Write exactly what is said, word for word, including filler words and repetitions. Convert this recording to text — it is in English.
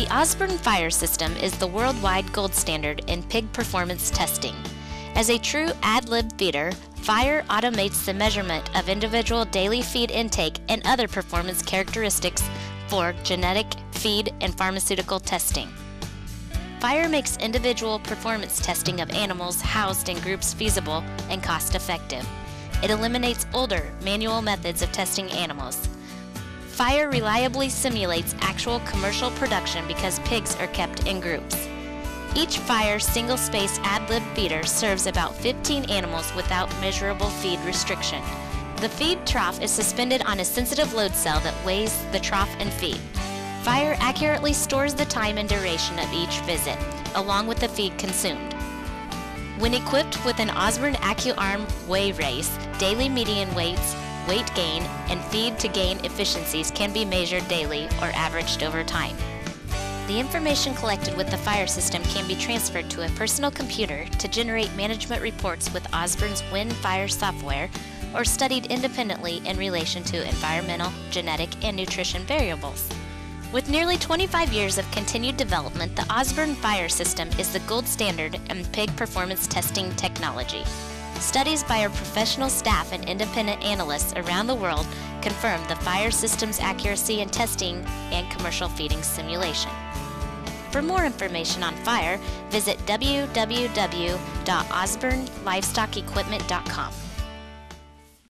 The Osborne Fire System is the worldwide gold standard in pig performance testing. As a true ad-lib feeder, Fire automates the measurement of individual daily feed intake and other performance characteristics for genetic, feed, and pharmaceutical testing. Fire makes individual performance testing of animals housed in groups feasible and cost-effective. It eliminates older, manual methods of testing animals. Fire reliably simulates actual commercial production because pigs are kept in groups. Each Fire single-space ad-lib feeder serves about fifteen animals without measurable feed restriction. The feed trough is suspended on a sensitive load cell that weighs the trough and feed. Fire accurately stores the time and duration of each visit, along with the feed consumed. When equipped with an Osborne AccuArm weigh race, daily median weights, weight gain, and feed-to-gain efficiencies can be measured daily or averaged over time. The information collected with the Fire system can be transferred to a personal computer to generate management reports with Osborne's WinFire software, or studied independently in relation to environmental, genetic, and nutrition variables. With nearly twenty-five years of continued development, the Osborne Fire System is the gold standard in pig performance testing technology. Studies by our professional staff and independent analysts around the world confirm the Fire System's accuracy in testing and commercial feeding simulation. For more information on Fire, visit w w w dot osborne livestock equipment dot com.